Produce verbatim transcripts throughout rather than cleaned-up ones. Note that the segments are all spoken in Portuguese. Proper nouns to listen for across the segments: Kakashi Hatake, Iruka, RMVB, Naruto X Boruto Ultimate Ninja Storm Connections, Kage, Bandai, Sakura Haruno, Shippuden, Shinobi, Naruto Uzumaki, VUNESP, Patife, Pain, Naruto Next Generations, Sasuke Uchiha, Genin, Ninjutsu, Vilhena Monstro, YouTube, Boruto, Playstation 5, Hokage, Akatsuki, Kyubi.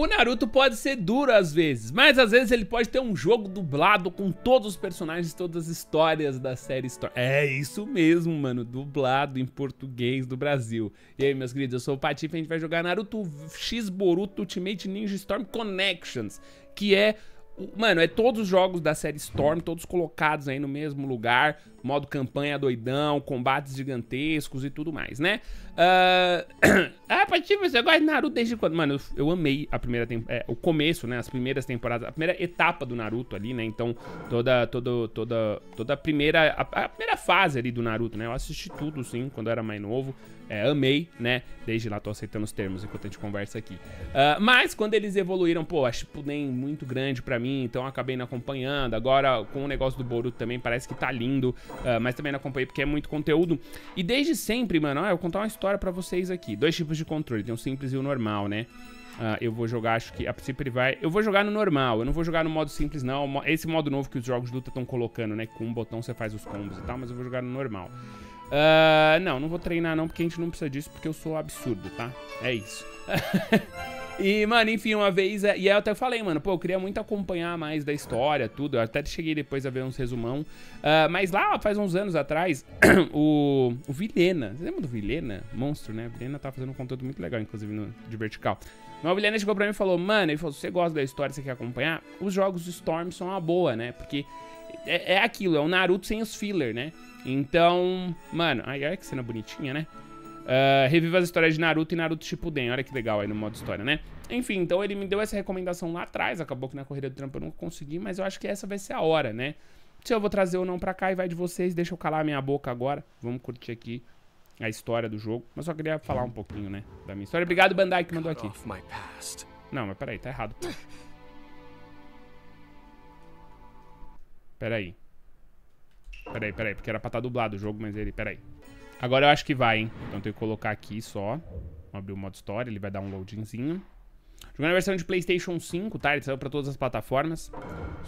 o Naruto pode ser duro às vezes, mas às vezes ele pode ter um jogo dublado com todos os personagens, todas as histórias da série Storm. É isso mesmo, mano, dublado em português do Brasil. E aí, meus queridos, eu sou o Patife e a gente vai jogar Naruto X Boruto Ultimate Ninja Storm Connections, que é... Mano, é todos os jogos da série Storm, todos colocados aí no mesmo lugar, modo campanha doidão, combates gigantescos e tudo mais, né? Uh... ah, Patife, você gosta de Naruto desde quando? Mano, eu, eu amei a primeira tem... é, o começo, né? As primeiras temporadas, a primeira etapa do Naruto ali, né? Então, toda, toda, toda, toda a, primeira, a, a primeira fase ali do Naruto, né? Eu assisti tudo, sim, quando eu era mais novo. É, amei, né? Desde lá tô aceitando os termos enquanto a gente conversa aqui. Uh, mas quando eles evoluíram, pô, acho que nem muito grande pra mim, então eu acabei não acompanhando. Agora, com o negócio do Boruto também, parece que tá lindo, uh, mas também não acompanhei porque é muito conteúdo. E desde sempre, mano, ó, eu vou contar uma história pra vocês aqui. Dois tipos de controle, tem o simples e o normal, né? Uh, eu vou jogar, acho que a princípio ele vai... Eu vou jogar no normal, eu não vou jogar no modo simples, não. Esse modo novo que os jogos de luta estão colocando, né? Com um botão você faz os combos e tal, mas eu vou jogar no normal. Uh, não, não vou treinar não, porque a gente não precisa disso, porque eu sou absurdo, tá? É isso. E, mano, enfim, uma vez... E aí eu até falei, mano, pô, eu queria muito acompanhar mais da história, tudo. Eu até cheguei depois a ver uns resumão. Uh, mas lá, faz uns anos atrás, o, o Vilhena... Você lembra do Vilhena? Monstro, né? O Vilhena tá fazendo um conteúdo muito legal, inclusive, no, de vertical. Mas o Vilhena chegou pra mim e falou, mano, ele falou, se você gosta da história, você quer acompanhar? Os jogos Storm são uma boa, né? Porque é, é aquilo, é o Naruto sem os filler, né? Então, mano, ai, olha que cena bonitinha, né? Uh, reviva as histórias de Naruto e Naruto Shippuden, olha que legal aí no modo história, né? Enfim, então ele me deu essa recomendação lá atrás, acabou que na corrida do trampo eu não consegui, mas eu acho que essa vai ser a hora, né? Se eu vou trazer ou não pra cá e vai de vocês, deixa eu calar minha boca agora, vamos curtir aqui a história do jogo, mas só queria falar um pouquinho, né, da minha história. Obrigado, Bandai, que mandou aqui. Não, mas peraí, tá errado. Pô. Peraí. Peraí, peraí, porque era pra estar dublado o jogo, mas ele... Peraí. Agora eu acho que vai, hein? Então tem que colocar aqui só. Vamos abrir o modo história, ele vai dar um loadingzinho. Jogando a versão de Playstation cinco, tá? Ele saiu pra todas as plataformas.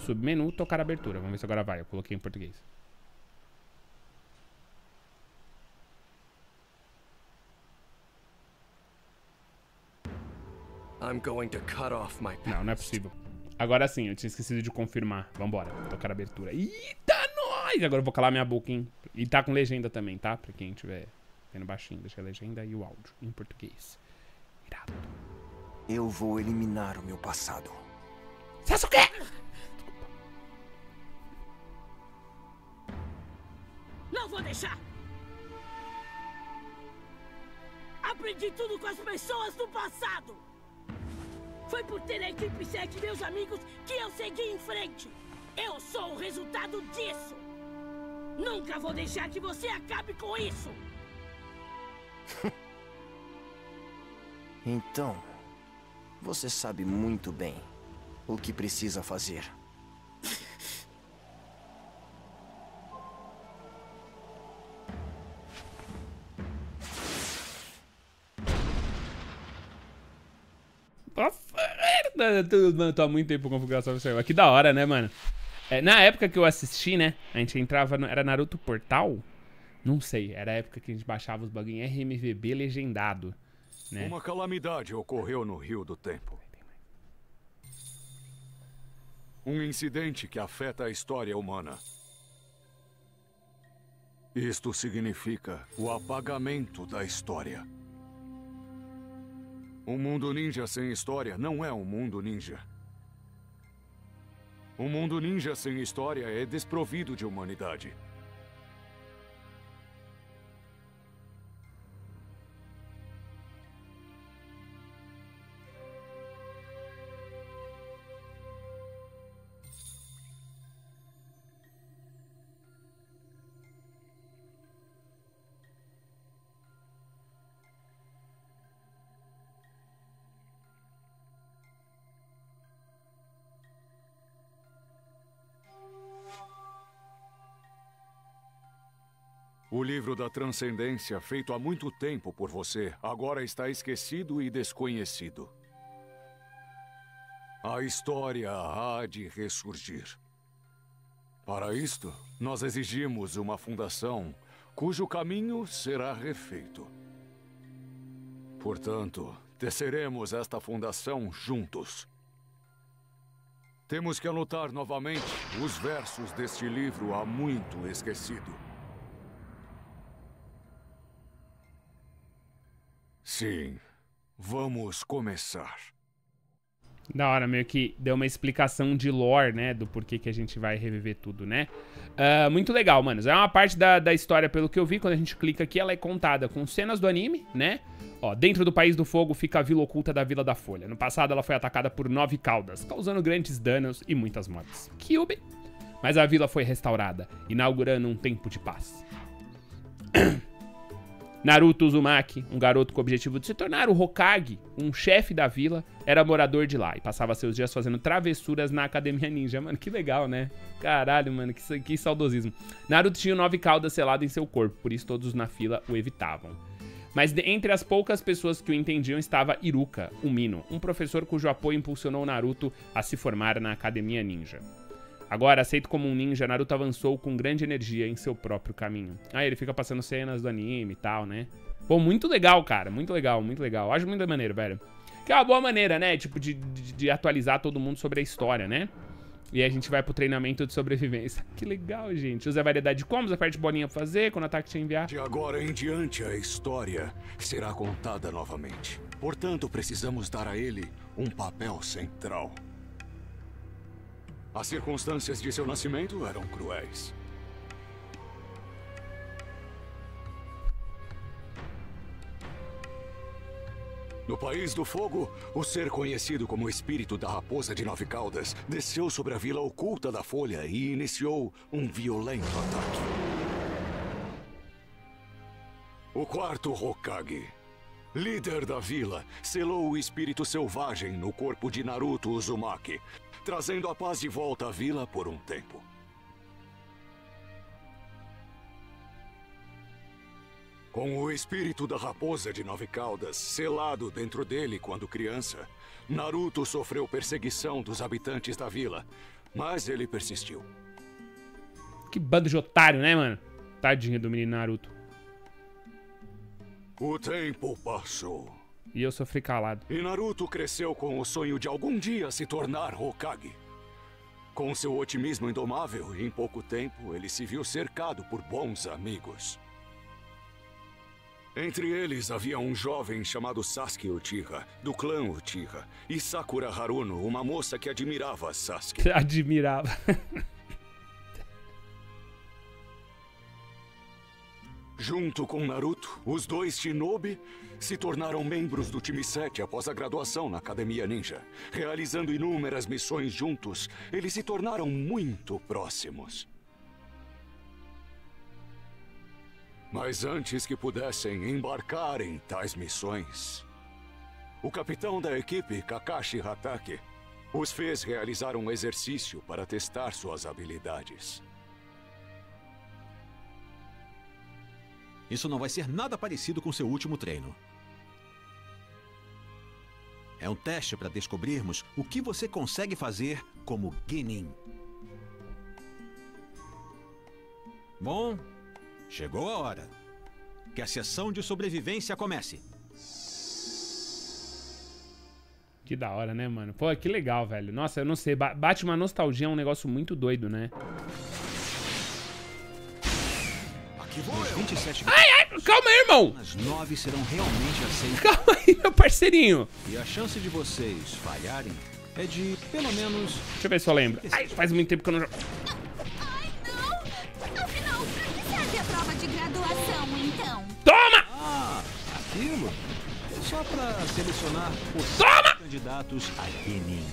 Submenu, tocar abertura. Vamos ver se agora vai. Eu coloquei em português. Não, não é possível. Agora sim, eu tinha esquecido de confirmar. Vambora, tocar abertura. Eita! Agora eu vou calar minha boca, hein? E tá com legenda também, tá? Pra quem tiver vendo baixinho, deixa a legenda e o áudio em português. Irado. Eu vou eliminar o meu passado. Sasuke! Não vou deixar! Aprendi tudo com as pessoas do passado! Foi por ter a equipe sete, meus amigos, que eu segui em frente! Eu sou o resultado disso! Nunca vou deixar que você acabe com isso! Então, você sabe muito bem o que precisa fazer. Mano, tô há muito tempo com configuração oficial. Que da hora, né, mano? É, na época que eu assisti, né, a gente entrava no... Era Naruto Portal? Não sei, era a época que a gente baixava os bagulho em R M V B legendado, né? Uma calamidade ocorreu no Rio do Tempo. Um incidente que afeta a história humana. Isto significa o apagamento da história. Um mundo ninja sem história não é um mundo ninja. Um mundo ninja sem história é desprovido de humanidade. O livro da transcendência, feito há muito tempo por você, agora está esquecido e desconhecido. A história há de ressurgir. Para isto, nós exigimos uma fundação cujo caminho será refeito. Portanto, Teceremos esta fundação juntos. Temos que anotar novamente os versos deste livro há muito esquecido. Sim, vamos começar. Da hora, meio que deu uma explicação de lore, né? Do porquê que a gente vai reviver tudo, né? Uh, muito legal, manos. É uma parte da, da história, pelo que eu vi, quando a gente clica aqui, ela é contada com cenas do anime, né? Ó, dentro do País do Fogo fica a Vila Oculta da Vila da Folha. No passado, ela foi atacada por nove caudas, causando grandes danos e muitas mortes. Kyubi. Mas a vila foi restaurada, inaugurando um tempo de paz. Naruto Uzumaki, um garoto com o objetivo de se tornar o Hokage, um chefe da vila, era morador de lá e passava seus dias fazendo travessuras na Academia Ninja. Mano, que legal, né? Caralho, mano, que, que saudosismo. Naruto tinha nove caudas seladas em seu corpo, por isso todos na fila o evitavam. Mas de, entre as poucas pessoas que o entendiam estava Iruka, o Mino, um professor cujo apoio impulsionou Naruto a se formar na Academia Ninja. Agora, aceito como um ninja, Naruto avançou com grande energia em seu próprio caminho. Aí ele fica passando cenas do anime e tal, né? Pô, muito legal, cara. Muito legal, muito legal. Acho muito maneiro, velho. Que é uma boa maneira, né? Tipo, de, de, de atualizar todo mundo sobre a história, né? E aí a gente vai pro treinamento de sobrevivência. Que legal, gente. Usa a variedade de combos, aperte bolinha pra fazer, quando o ataque te enviar. De agora em diante, a história será contada novamente. Portanto, precisamos dar a ele um papel central. As circunstâncias de seu nascimento eram cruéis. No País do Fogo, o ser conhecido como o Espírito da Raposa de Nove Caudas desceu sobre a Vila Oculta da Folha e iniciou um violento ataque. O quarto Hokage, líder da vila, selou o espírito selvagem no corpo de Naruto Uzumaki, trazendo a paz de volta à vila por um tempo. Com o espírito da raposa de nove caudas selado dentro dele quando criança, Naruto sofreu perseguição dos habitantes da vila, mas ele persistiu. Que bando de otário, né, mano? Tadinho do menino Naruto. O tempo passou. E eu sofri calado. E Naruto cresceu com o sonho de algum dia se tornar Hokage. Com seu otimismo indomável, em pouco tempo, ele se viu cercado por bons amigos. Entre eles havia um jovem chamado Sasuke Uchiha, do clã Uchiha, e Sakura Haruno, uma moça que admirava Sasuke. Admirava. Junto com Naruto, os dois Shinobi se tornaram membros do time sete após a graduação na Academia Ninja. Realizando inúmeras missões juntos, eles se tornaram muito próximos. Mas antes que pudessem embarcar em tais missões, o capitão da equipe, Kakashi Hatake, os fez realizar um exercício para testar suas habilidades. Isso não vai ser nada parecido com seu último treino. É um teste para descobrirmos o que você consegue fazer como Genin. Bom, chegou a hora. Que a sessão de sobrevivência comece. Que da hora, né, mano? Pô, que legal, velho. Nossa, eu não sei. Bate uma nostalgia, é um negócio muito doido, né? vinte e sete... Ai, ai, calma aí, irmão. As nove serão realmente aceitas. Calma aí, meu parceirinho. E a chance de vocês falharem é de, pelo menos... Deixa eu ver se eu lembro. Ai, faz muito tempo que eu não jogo. Ai, não. Afinal, pra que serve a prova de graduação, então? Toma! Ah, aquilo é só pra selecionar os Toma! candidatos a Genin.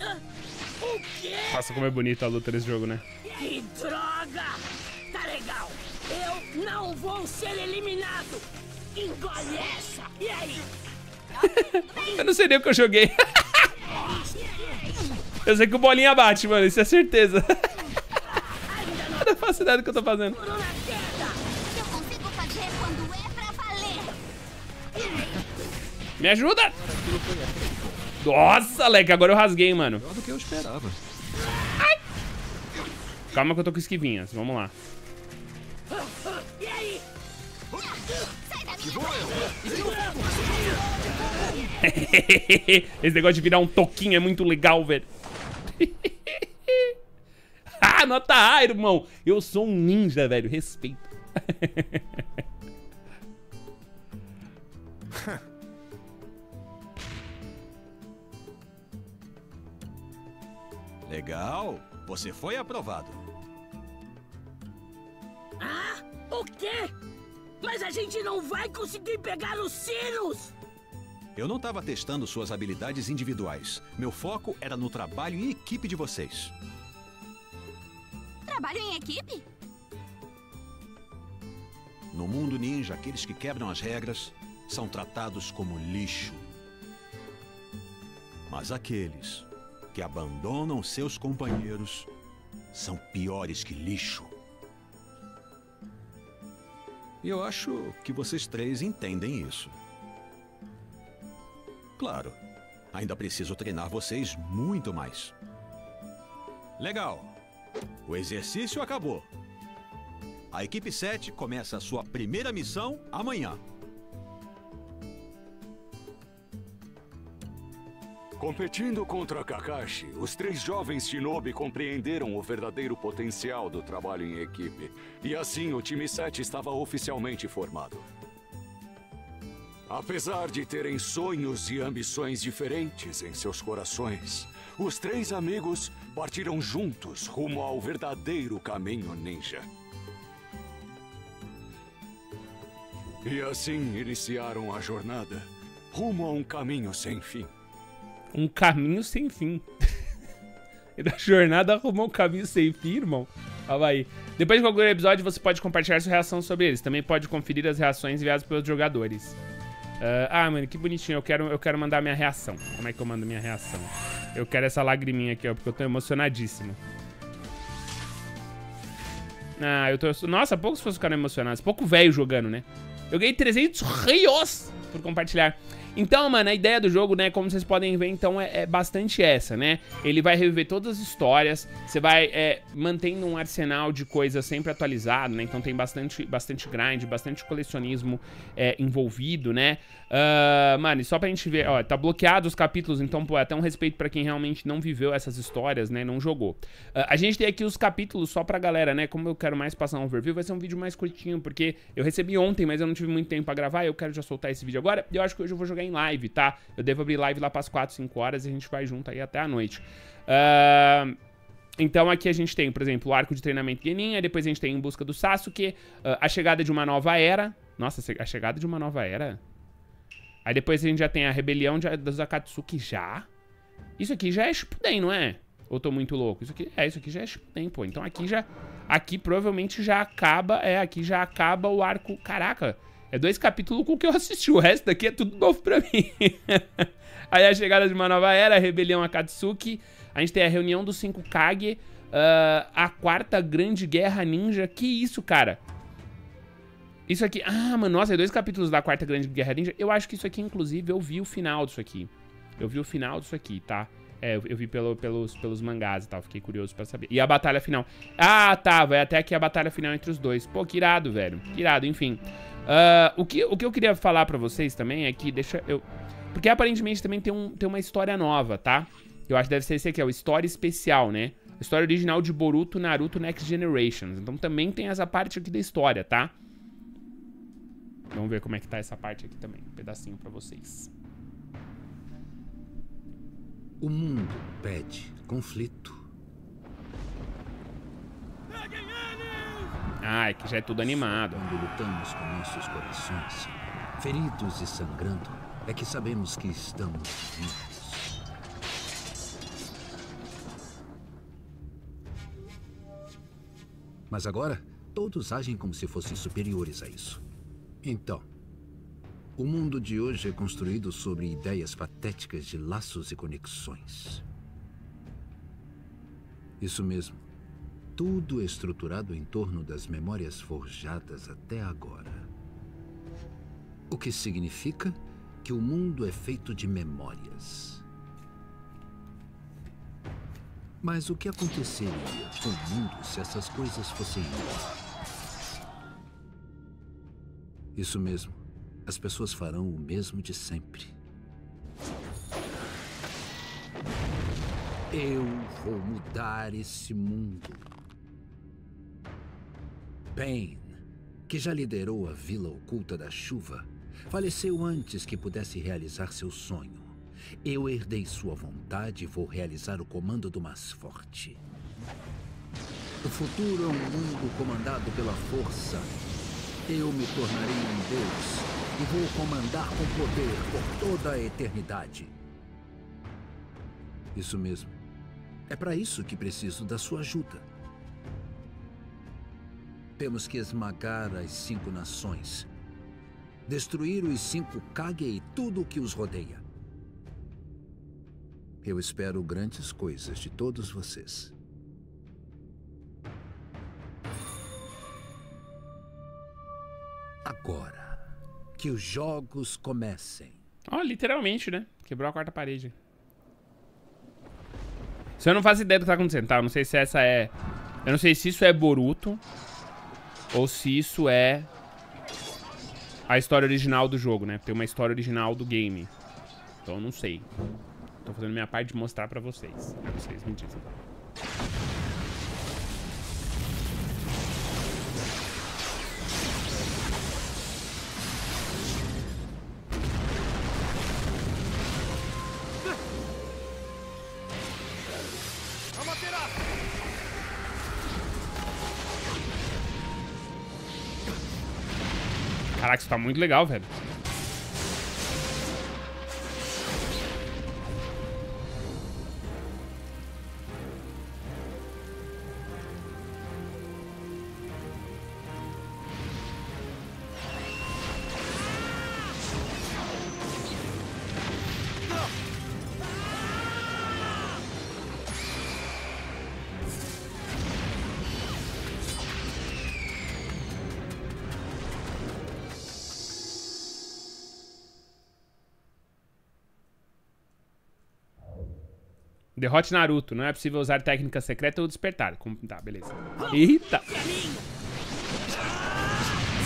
Ah, o quê? Nossa, como é bonita a luta nesse jogo, né? Que droga! Tá legal. Eu não vou ser eliminado! Engole essa! E aí? Eu não sei nem o que eu joguei. Eu sei que o bolinha bate, mano. Isso é certeza. Eu não faço ideia do que eu tô fazendo. Eu consigo fazer quando é pra valer. Me ajuda! Nossa, leque. Agora eu rasguei, mano. Pior do que eu esperava. Ai. Calma que eu tô com esquivinhas. Vamos lá. E aí? Sai daqui! Esse negócio de virar um toquinho é muito legal, velho. Ah, nota A, irmão. Eu sou um ninja, velho. Respeito. Legal. Você foi aprovado. Ah, o quê? Mas a gente não vai conseguir pegar os sinos! Eu não estava testando suas habilidades individuais. Meu foco era no trabalho em equipe de vocês. Trabalho em equipe? No mundo ninja, aqueles que quebram as regras são tratados como lixo. Mas aqueles que abandonam seus companheiros são piores que lixo. E eu acho que vocês três entendem isso. Claro, ainda preciso treinar vocês muito mais. Legal. O exercício acabou. A equipe sete começa a sua primeira missão amanhã. Competindo contra Kakashi, os três jovens Shinobi compreenderam o verdadeiro potencial do trabalho em equipe. E assim o time sete estava oficialmente formado. Apesar de terem sonhos e ambições diferentes em seus corações, os três amigos partiram juntos rumo ao verdadeiro caminho ninja. E assim iniciaram a jornada rumo a um caminho sem fim. Um caminho sem fim. E da jornada arrumou um caminho sem fim, irmão. Olha aí. Depois de concluir o episódio, você pode compartilhar sua reação sobre eles. Também pode conferir as reações enviadas pelos jogadores. Uh, ah, mano, que bonitinho. Eu quero, eu quero mandar minha reação. Como é que eu mando minha reação? Eu quero essa lagriminha aqui, ó, porque eu tô emocionadíssimo. Ah, eu tô... Nossa, poucos fãs ficaram emocionados. Pouco velho jogando, né? Eu ganhei trezentos reais por compartilhar. Então, mano, a ideia do jogo, né, como vocês podem ver, então, é, é bastante essa, né? Ele vai reviver todas as histórias, você vai é, mantendo um arsenal de coisas sempre atualizado, né? Então tem bastante, bastante grind, bastante colecionismo é, envolvido, né? Uh, mano, e só pra gente ver, ó, tá bloqueado os capítulos, então, pô, até um respeito pra quem realmente não viveu essas histórias, né, não jogou. Uh, a gente tem aqui os capítulos só pra galera, né, como eu quero mais passar um overview, vai ser um vídeo mais curtinho, porque eu recebi ontem, mas eu não tive muito tempo pra gravar, eu quero já soltar esse vídeo agora, e eu acho que hoje eu vou jogar em live, tá? Eu devo abrir live lá pras quatro, cinco horas e a gente vai junto aí até a noite. Ahn... Uh... Então aqui a gente tem, por exemplo, o arco de treinamento Genin, depois a gente tem Em Busca do Sasuke, a chegada de uma nova era. Nossa, a chegada de uma nova era? Aí depois a gente já tem a rebelião de, dos Akatsuki já. Isso aqui já é Shippuden, não é? Ou tô muito louco? Isso aqui, é, isso aqui já é Shippuden, pô. Então aqui já... Aqui provavelmente já acaba... É, aqui já acaba o arco... Caraca! É dois capítulos com que eu assisti, o resto daqui é tudo novo pra mim. Aí a chegada de uma nova era, a rebelião Akatsuki... A gente tem a reunião dos cinco Kage, uh, a quarta grande guerra ninja. Que isso, cara? Isso aqui... Ah, mano, nossa, é dois capítulos da quarta grande guerra ninja. Eu acho que isso aqui, inclusive, eu vi o final disso aqui. Eu vi o final disso aqui, tá? É, eu vi pelo, pelos, pelos mangás e tal, fiquei curioso pra saber. E a batalha final. Ah, tá, vai até aqui a batalha final entre os dois. Pô, que irado, velho. Que irado, enfim. Uh, o, que, o que eu queria falar pra vocês também é que... Deixa eu... Porque aparentemente também tem, um, tem uma história nova, tá? Eu acho que deve ser esse aqui, é o História Especial, né? A história original de Boruto, Naruto Next Generations. Então também tem essa parte aqui da história, tá? Vamos ver como é que tá essa parte aqui também. Um pedacinho pra vocês. O mundo pede conflito. Ah, é que já é tudo animado. Quando lutamos com nossos corações, feridos e sangrando, é que sabemos que estamos vivos. Mas agora, todos agem como se fossem superiores a isso. Então, o mundo de hoje é construído sobre ideias patéticas de laços e conexões. Isso mesmo. Tudo é estruturado em torno das memórias forjadas até agora. O que significa que o mundo é feito de memórias. Mas o que aconteceria com o mundo se essas coisas fossem iguais? Isso mesmo. As pessoas farão o mesmo de sempre. Eu vou mudar esse mundo. Pain, que já liderou a Vila Oculta da Chuva, faleceu antes que pudesse realizar seu sonho. Eu herdei sua vontade e vou realizar o comando do mais forte. O futuro é um mundo comandado pela força. Eu me tornarei um deus e vou comandar com poder por toda a eternidade. Isso mesmo. É para isso que preciso da sua ajuda. Temos que esmagar as cinco nações. Destruir os cinco Kage e tudo o que os rodeia. Eu espero grandes coisas de todos vocês. Agora, que os jogos comecem. Ó, oh, literalmente, né? Quebrou a quarta parede. Se eu não faço ideia do que tá acontecendo, tá? Eu não sei se essa é... Eu não sei se isso é Boruto ou se isso é a história original do jogo, né? Tem uma história original do game. Então eu não sei. Tô fazendo minha parte de mostrar pra vocês. Pra vocês me dizem. Caraca, isso tá muito legal, velho. Derrote Naruto. Não é possível usar técnica secreta ou despertar. Como... Tá, beleza. Eita!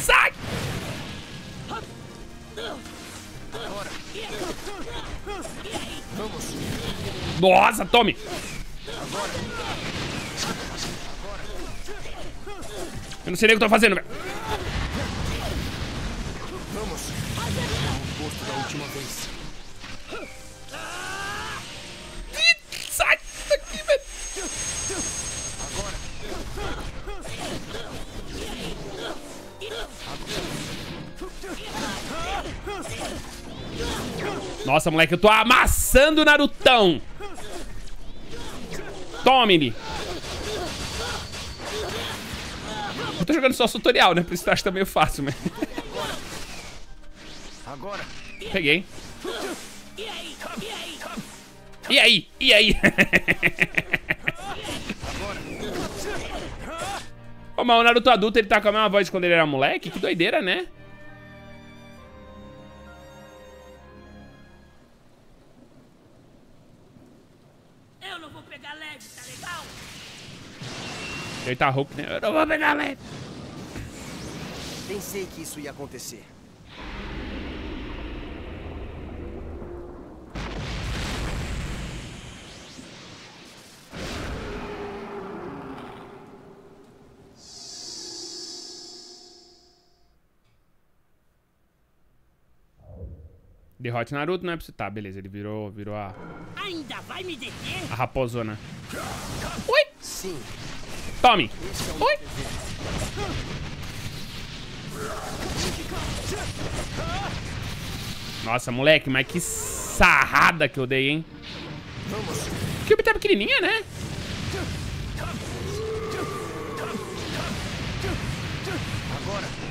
Sai! Nossa, tome! Eu não sei nem o que eu tô fazendo, velho. Vamos. O oposto da última vez. Nossa, moleque, eu tô amassando o Narutão. Tome-me. Eu tô jogando só tutorial, né? Por isso eu acho que tá meio fácil, mas... Agora. Peguei. E aí? E aí? Pô, mas o Naruto adulto, ele tá com a mesma voz de quando ele era moleque? Que doideira, né? Ele tá rouco, né? Eu não vou pegar leve. Pensei que isso ia acontecer. Derrote Naruto, não é pra você... Tá, beleza. Ele virou, virou a... Ainda vai me deter? A raposona. Ui! Sim. Tome! Oi! Nossa, moleque, mas que sarrada que eu dei, hein? Kyubi tá pequenininha, né? Agora.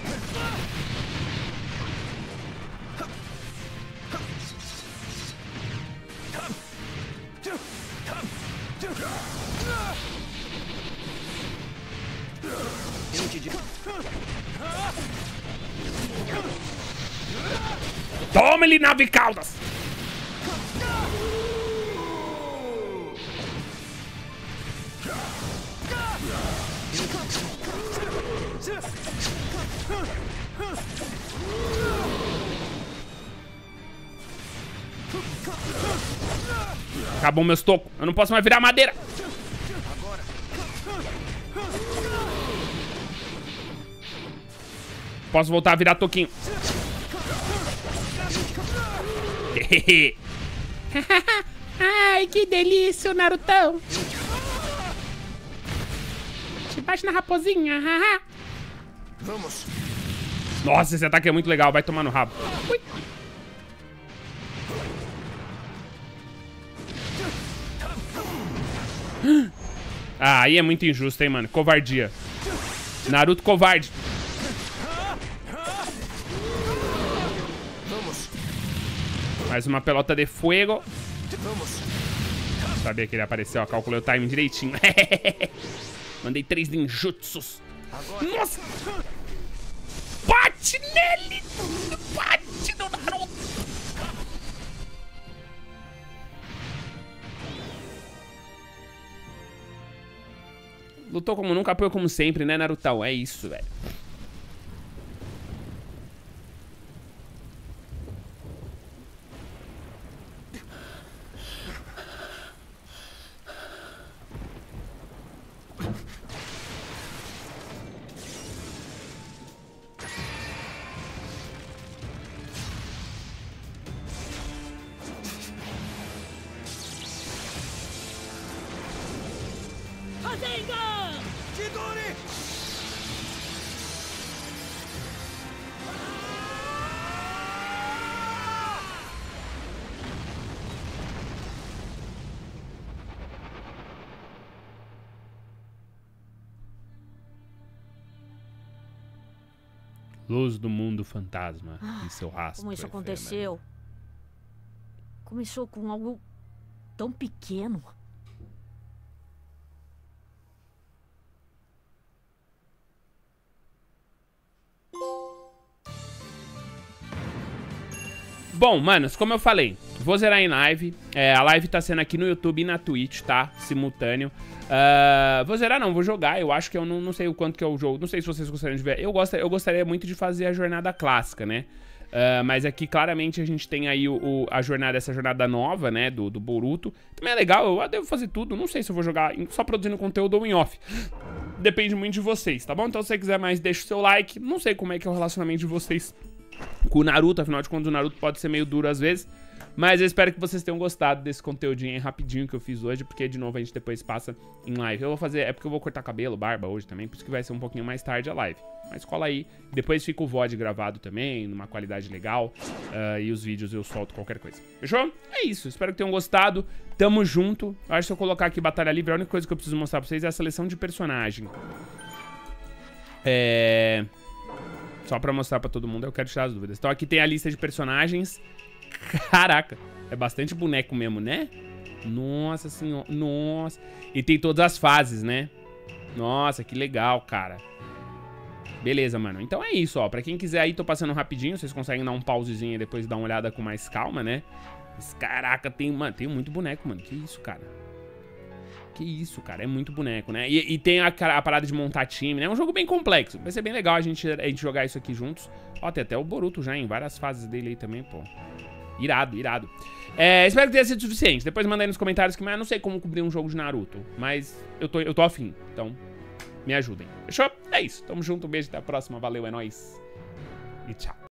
Toma ele, nave Caldas! acabou meus tocos. Eu não posso mais virar madeira. Posso voltar a virar toquinho. Ai, que delícia, Narutão. Te bate na raposinha. Vamos. Nossa, esse ataque é muito legal. Vai tomar no rabo. Ui. Ah, aí é muito injusto, hein, mano. Covardia. Naruto covarde. Mais uma pelota de fogo. Sabia que ele apareceu, ó. Calculei o time direitinho. Mandei três ninjutsus. Nossa! Bate nele! Bate no Naruto! Lutou como nunca, apoiou como sempre, né, Narutão? É isso, velho. Luz do mundo fantasma ah, e seu rastro. Como isso aconteceu? Começou com algo tão pequeno. Bom, manos, como eu falei, vou zerar em live. É, a live tá sendo aqui no YouTube e na Twitch, tá? Simultâneo. Uh, vou zerar não, vou jogar. Eu acho que eu não, não sei o quanto que é o jogo. Não sei se vocês gostariam de ver. Eu, gosto, eu gostaria muito de fazer a jornada clássica, né? Uh, mas aqui, claramente, a gente tem aí o, o, a jornada, essa jornada nova, né? Do, do Boruto. Também é legal, eu devo fazer tudo. Não sei se eu vou jogar em, só produzindo conteúdo ou em off. Depende muito de vocês, tá bom? Então, se você quiser mais, deixa o seu like. Não sei como é que é o relacionamento de vocês com o Naruto, afinal de contas o Naruto pode ser meio duro às vezes, mas eu espero que vocês tenham gostado desse conteúdinho aí rapidinho que eu fiz hoje, porque de novo a gente depois passa em live. Eu vou fazer, é porque eu vou cortar cabelo, barba hoje também, por isso que vai ser um pouquinho mais tarde a live, mas cola aí, depois fica o V O D gravado também, numa qualidade legal, uh, e os vídeos eu solto qualquer coisa, fechou? É isso, espero que tenham gostado, tamo junto. Eu acho que se eu colocar aqui Batalha Livre, a única coisa que eu preciso mostrar pra vocês é a seleção de personagem, é... só pra mostrar pra todo mundo, eu quero tirar as dúvidas. Então aqui tem a lista de personagens. Caraca, é bastante boneco mesmo, né? Nossa senhora, nossa. E tem todas as fases, né? Nossa, que legal, cara. Beleza, mano. Então é isso, ó. Pra quem quiser aí, tô passando rapidinho. Vocês conseguem dar um pausezinho e depois dar uma olhada com mais calma, né? Mas, caraca, tem, mano, tem muito boneco, mano. Que isso, cara. Que isso, cara, é muito boneco, né? E, e tem a, a parada de montar time, né? É um jogo bem complexo. Vai ser bem legal a gente, a gente jogar isso aqui juntos. Ó, tem até o Boruto já em várias fases dele aí também, pô. Irado, irado. É, espero que tenha sido suficiente. Depois manda aí nos comentários que, mas eu não sei como cobrir um jogo de Naruto. Mas eu tô, eu tô afim, então me ajudem. Fechou? É isso. Tamo junto, um beijo, até a próxima. Valeu, é nóis. E tchau.